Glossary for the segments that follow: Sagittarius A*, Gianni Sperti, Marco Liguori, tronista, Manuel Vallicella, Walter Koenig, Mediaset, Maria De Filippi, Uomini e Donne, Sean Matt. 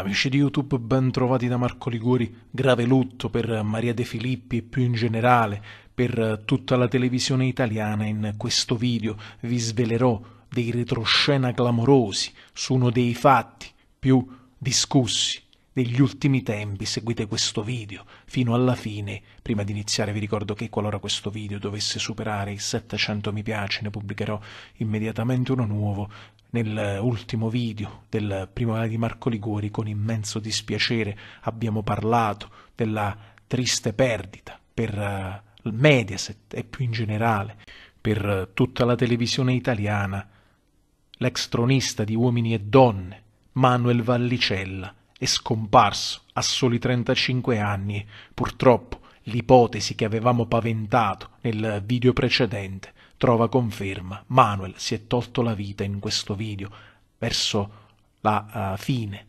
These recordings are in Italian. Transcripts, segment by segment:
Amici di YouTube, ben trovati da Marco Liguori. Grave lutto per Maria De Filippi e più in generale per tutta la televisione italiana. In questo video vi svelerò dei retroscena clamorosi su uno dei fatti più discussi degli ultimi tempi. Seguite questo video fino alla fine. Prima di iniziare vi ricordo che qualora questo video dovesse superare i 700 mi piace ne pubblicherò immediatamente uno nuovo. Nell'ultimo video del primo di Marco Liguori, con immenso dispiacere, abbiamo parlato della triste perdita per il Mediaset e più in generale per tutta la televisione italiana, l'ex tronista di Uomini e Donne, Manuel Vallicella, è scomparso a soli 35 anni. Purtroppo l'ipotesi che avevamo paventato nel video precedente trova conferma. Manuel si è tolto la vita. In questo video, verso la fine,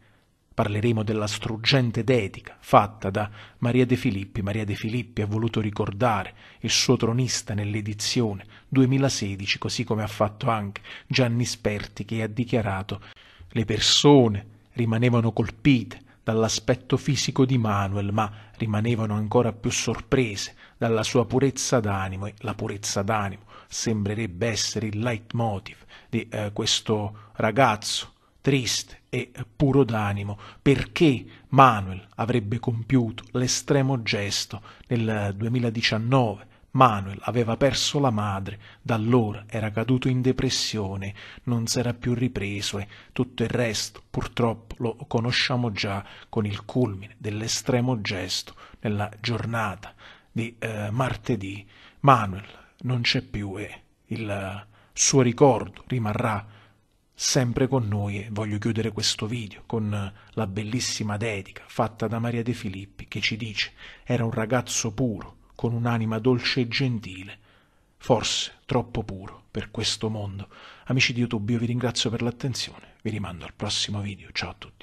parleremo della struggente dedica fatta da Maria De Filippi. Maria De Filippi ha voluto ricordare il suo tronista nell'edizione 2016, così come ha fatto anche Gianni Sperti, che ha dichiarato: le persone rimanevano colpite dall'aspetto fisico di Manuel, ma rimanevano ancora più sorprese dalla sua purezza d'animo, e la purezza d'animo sembrerebbe essere il leitmotiv di questo ragazzo triste e puro d'animo. Perché Manuel avrebbe compiuto l'estremo gesto nel 2019. Manuel aveva perso la madre, da allora era caduto in depressione, non s'era più ripreso e tutto il resto purtroppo lo conosciamo già, con il culmine dell'estremo gesto nella giornata di martedì. Manuel non c'è più e il suo ricordo rimarrà sempre con noi. E voglio chiudere questo video con la bellissima dedica fatta da Maria De Filippi, che ci dice: era un ragazzo puro, con un'anima dolce e gentile, forse troppo puro per questo mondo. Amici di YouTube, io vi ringrazio per l'attenzione, vi rimando al prossimo video, ciao a tutti.